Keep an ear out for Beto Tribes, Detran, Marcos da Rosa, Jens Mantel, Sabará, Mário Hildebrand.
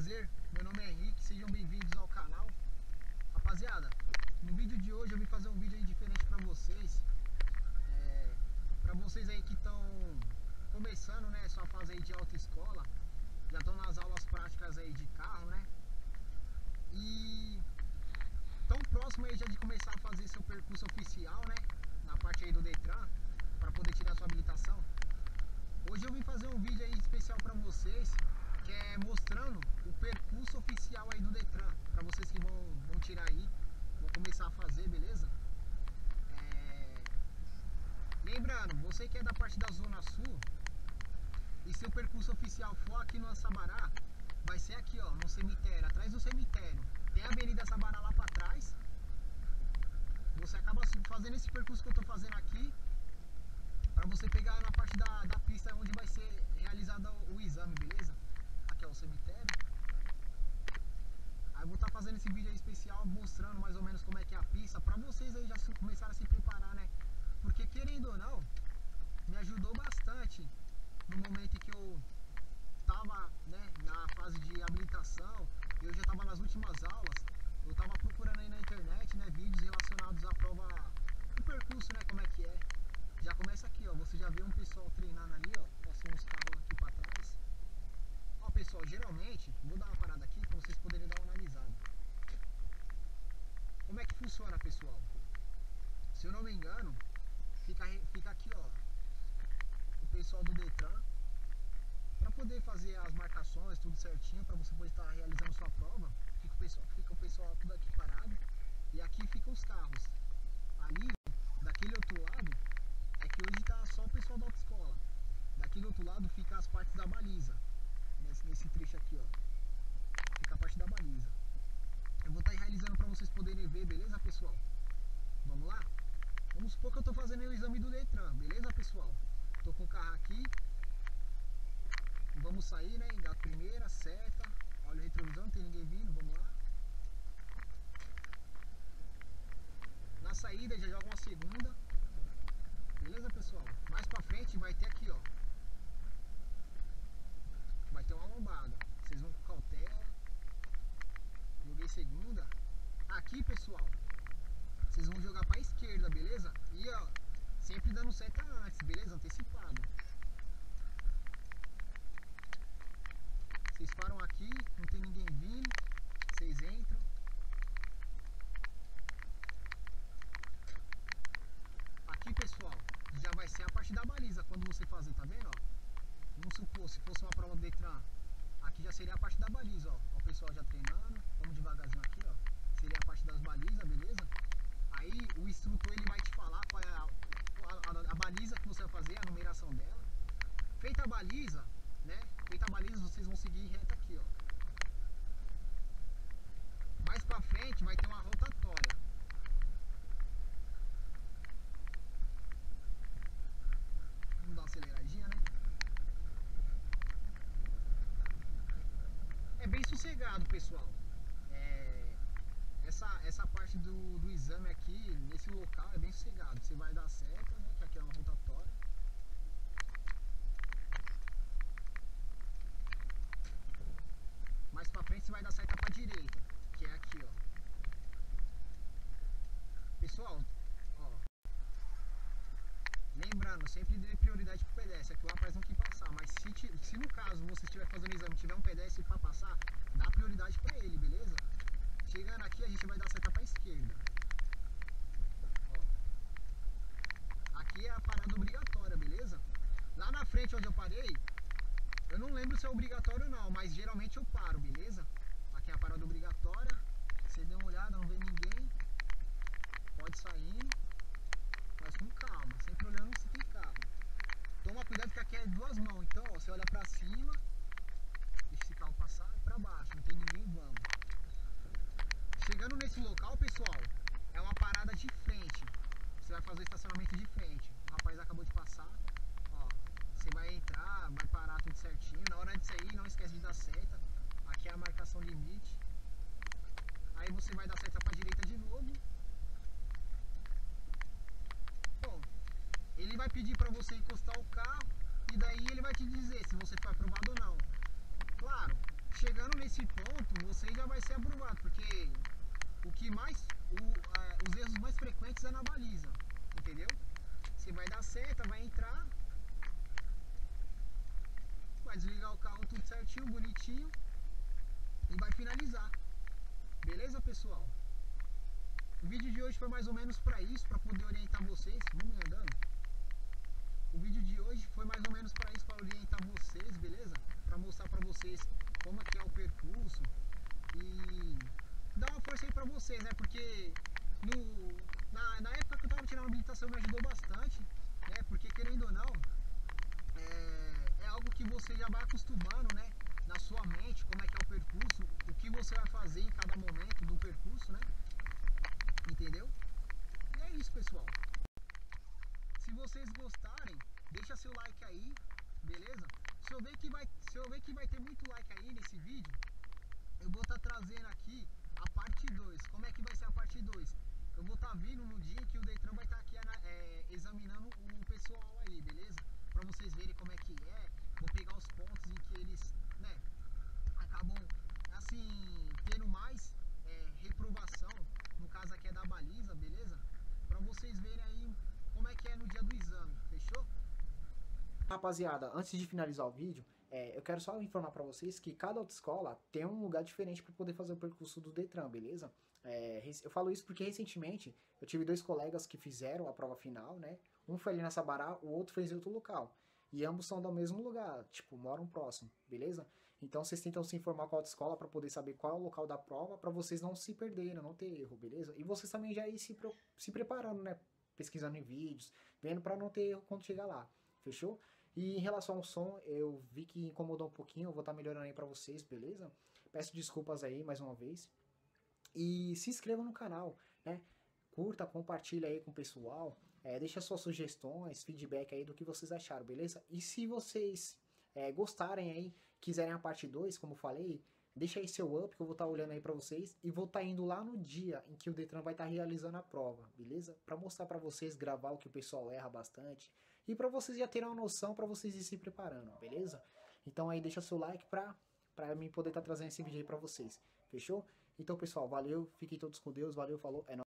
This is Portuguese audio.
prazer, meu nome é Henrique, sejam bem-vindos ao canal. Rapaziada, no vídeo de hoje eu vim fazer um vídeo aí diferente pra vocês aí que estão começando, né, sua fase aí de autoescola, já estão nas aulas práticas aí de carro, né, e tão próximo aí já de começar a fazer seu percurso oficial, né, na parte aí do Detran, para poder tirar sua habilitação. Hoje eu vim fazer um vídeo aí especial para vocês, que é mostrando o percurso oficial aí do Detran, para vocês que vão tirar aí, vão começar a fazer, beleza? Lembrando, você que é da parte da Zona Sul, e se o percurso oficial for aqui no Sabará, vai ser aqui ó, no cemitério, atrás do cemitério, tem a Avenida Sabará lá para trás, você acaba fazendo esse percurso que eu tô fazendo aqui, para você pegar na parte da pista onde vai ser realizado o exame, beleza? Aqui é o cemitério. Aí eu vou estar fazendo esse vídeo aí especial mostrando mais ou menos como é que é a pista, para vocês aí já começarem a se preparar, né? Porque querendo ou não, me ajudou bastante no momento que eu estava, né, na fase de habilitação, eu já estava nas últimas aulas, eu estava procurando aí na internet, né, vídeos relacionados à prova, o percurso, né, como é que é. Já começa aqui, ó, você já vê um pessoal treinando ali, ó, passando os carros aqui para trás. Ó, pessoal, geralmente, vou dar uma parada aqui para vocês poderem dar uma analisada. Como é que funciona, pessoal? Se eu não me engano, fica aqui, ó, o pessoal do Detran, para poder fazer as marcações, tudo certinho, para você poder estar realizando sua prova. Fica o pessoal tudo aqui parado, e aqui ficam os carros. Ali, daquele outro lado, é que hoje está só o pessoal da autoescola. Daqui do outro lado fica as partes da baliza. Nesse trecho aqui, ó, fica a parte da baliza. Eu vou estar realizando para vocês poderem ver, beleza, pessoal? Vamos lá? Vamos supor que eu estou fazendo o exame do Detran, beleza, pessoal? Estou com o carro aqui. Vamos sair, né, da primeira, seta. Olha o retrovisor, não tem ninguém vindo, vamos lá. Na saída já joga uma segunda. Beleza, pessoal? Mais pra frente vai ter aqui, ó, vai ter uma lombada. Vocês vão com cautela. Joguei segunda. Aqui, pessoal, vocês vão jogar pra esquerda, beleza? E, ó, sempre dando seta antes, beleza? Antecipado. Vocês param aqui, não tem ninguém vindo. Vocês entram. Aqui, pessoal, já vai ser a parte da baliza quando você fazer, tá vendo, ó? Vamos supor, se fosse uma prova do Detran, aqui já seria a parte da baliza, ó. O pessoal já treinando, vamos devagarzinho aqui, ó. Seria a parte das balizas, beleza? Aí o instrutor, ele vai te falar qual é a baliza que você vai fazer, a numeração dela. Feita a baliza, né? Feita a baliza, vocês vão seguir reto aqui, ó. Mais pra frente vai ter uma rotatória. Vamos dar uma aceleradinha, né? É bem sossegado, pessoal. Essa parte do exame aqui, nesse local, é bem sossegado. Você vai dar seta, né? Que aqui é uma rotatória. Mais pra frente você vai dar seta pra direita, que é aqui, ó. Pessoal, ó, lembrando, sempre dê prioridade pro pedestre, é que o rapaz não quer passar, mas se no caso você estiver fazendo exame, tiver um pedestre para passar, dá prioridade para ele, beleza? Chegando aqui a gente vai dar seta para esquerda. Ó. Aqui é a parada obrigatória, beleza? Lá na frente onde eu parei, eu não lembro se é obrigatório ou não, mas geralmente eu paro, beleza? Aqui é a parada obrigatória, você deu uma olhada, não vê ninguém, pode sair. Mas com calma, sempre olhando se tem carro. Toma cuidado que aqui é duas mãos. Então, ó, você olha pra cima, deixa esse carro passar, e pra baixo. Não tem ninguém, vamos. Chegando nesse local, pessoal, é uma parada de frente. Você vai fazer o estacionamento de frente. O rapaz acabou de passar, ó. Você vai entrar, vai parar tudo certinho. Na hora de sair, não esquece de dar seta. Aqui é a marcação limite. Aí você vai dar seta pra direita de novo. Ele vai pedir para você encostar o carro e daí ele vai te dizer se você foi aprovado ou não. Claro, chegando nesse preta, vai entrar, vai desligar o carro tudo certinho, bonitinho, e vai finalizar. Beleza, pessoal? O vídeo de hoje foi mais ou menos para isso, para poder orientar vocês. Vamos andando. O vídeo de hoje foi mais ou menos para isso, para orientar vocês, beleza? Para mostrar para vocês como é que é o percurso e dar uma força aí para vocês, né? Porque na época que eu tava tirando a habilitação me ajudou bastante, né? Porque querendo ou não, é algo que você já vai acostumando, né? Na sua mente, como é que é o percurso, o que você vai fazer em cada momento do percurso, né? Entendeu? E é isso, pessoal. Se vocês gostarem, deixa seu like aí, beleza? Se eu ver que vai ter muito like aí nesse vídeo, eu vou estar trazendo aqui a parte 2. Como é que vai ser a parte 2? Eu vou estar vindo no dia que o Detran vai estar aqui examinando o pessoal aí, beleza? Pra vocês verem como é que é. Vou pegar os pontos em que eles, né, acabam assim, tendo mais reprovação. No caso aqui é da baliza, beleza? Pra vocês verem aí como é que é no dia do exame, fechou? Rapaziada, antes de finalizar o vídeo, eu quero só informar pra vocês que cada autoescola tem um lugar diferente pra poder fazer o percurso do Detran, beleza? Eu falo isso porque recentemente eu tive dois colegas que fizeram a prova final, né? Um foi ali na Sabará, o outro fez em outro local. E ambos são do mesmo lugar, tipo, moram próximo, beleza? Então vocês tentam se informar com a autoescola pra poder saber qual é o local da prova, pra vocês não se perderem, não ter erro, beleza? E vocês também já ir se preparando, né? Pesquisando em vídeos, vendo pra não ter erro quando chegar lá, fechou? E em relação ao som, eu vi que incomodou um pouquinho, eu vou estar melhorando aí pra vocês, beleza? Peço desculpas aí, mais uma vez. E se inscreva no canal, né? Curta, compartilha aí com o pessoal, deixa suas sugestões, feedback aí do que vocês acharam, beleza? E se vocês gostarem aí, quiserem a parte 2, como eu falei, deixa aí seu up que eu vou estar olhando aí pra vocês e vou estar indo lá no dia em que o Detran vai estar realizando a prova, beleza? Pra mostrar pra vocês, gravar o que o pessoal erra bastante e pra vocês já terem uma noção, pra vocês irem se preparando, beleza? Então aí deixa seu like pra mim poder estar trazendo esse vídeo aí pra vocês, fechou? Então pessoal, valeu, fiquem todos com Deus, valeu, falou, é nóis.